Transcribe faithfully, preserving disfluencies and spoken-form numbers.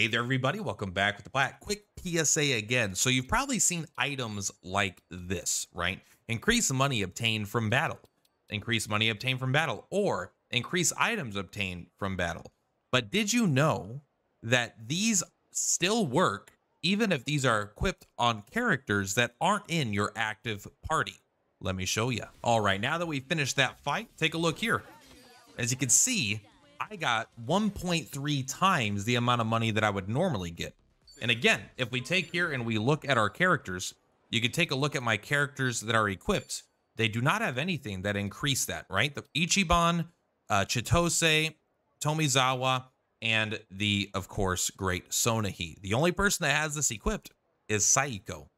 Hey there, everybody. Welcome back with the Plat. Quick P S A again. So you've probably seen items like this, right? Increase money obtained from battle. Increase money obtained from battle. Or increase items obtained from battle. But did you know that these still work even if these are equipped on characters that aren't in your active party? Let me show you. All right, now that we've finished that fight, take a look here. As you can see, I got one point three times the amount of money that I would normally get. And again, if we take here and we look at our characters, you can take a look at my characters that are equipped. They do not have anything that increase that, right? The Ichiban, uh, Chitose, Tomizawa, and the, of course, great Sonahi. The only person that has this equipped is Saiko.